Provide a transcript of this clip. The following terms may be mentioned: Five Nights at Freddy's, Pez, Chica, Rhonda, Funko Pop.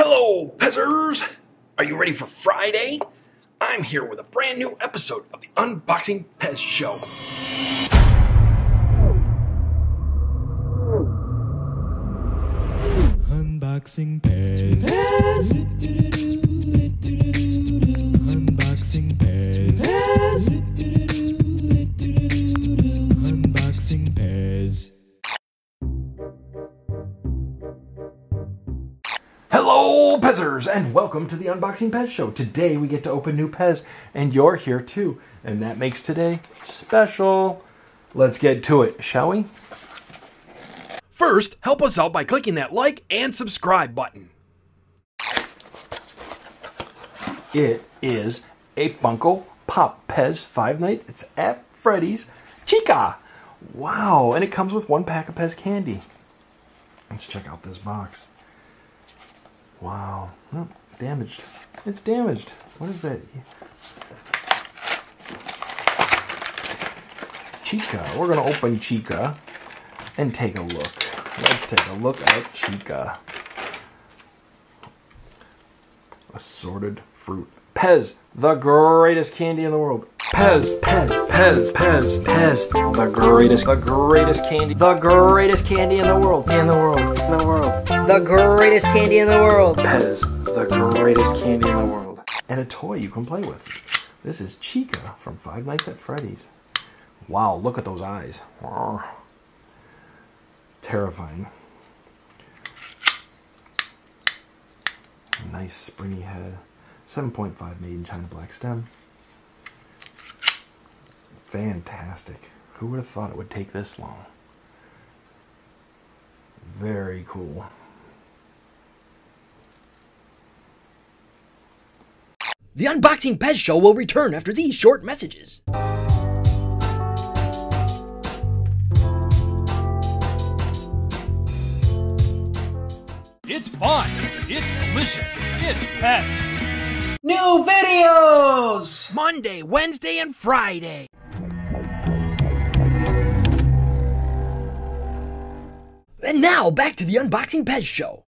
Hello, Pezzers! Are you ready for Friday? I'm here with a brand new episode of the Unboxing Pez Show. Unboxing Pez. Unboxing Pez. Unboxing Pez. Hello, Pezzers, and welcome to the Unboxing Pez Show. Today we get to open new Pez, and you're here too, and that makes today special. Let's get to it, shall we? First, help us out by clicking that like and subscribe button. It is a Funko Pop Pez, Five Nights at Freddy's, Chica. Wow, and it comes with one pack of Pez candy. Let's check out this box. Wow, oh, damaged. It's damaged. What is that? Chica. We're going to open Chica and take a look. Let's take a look at Chica. Assorted fruit. Pez, the greatest candy in the world. Pez, Pez, Pez, Pez, Pez, the greatest candy, the greatest candy in the world, the greatest candy in the world. Pez, the greatest candy in the world. And a toy you can play with. This is Chica from Five Nights at Freddy's. Wow, look at those eyes. Wow. Terrifying. Nice springy head. 7.5 made in China black stem. Fantastic. Who would have thought it would take this long? Very cool. The Unboxing Pez Show will return after these short messages. It's fun. It's delicious. It's Pez. New videos! Monday, Wednesday, and Friday. And now, back to the Unboxing Pez Show.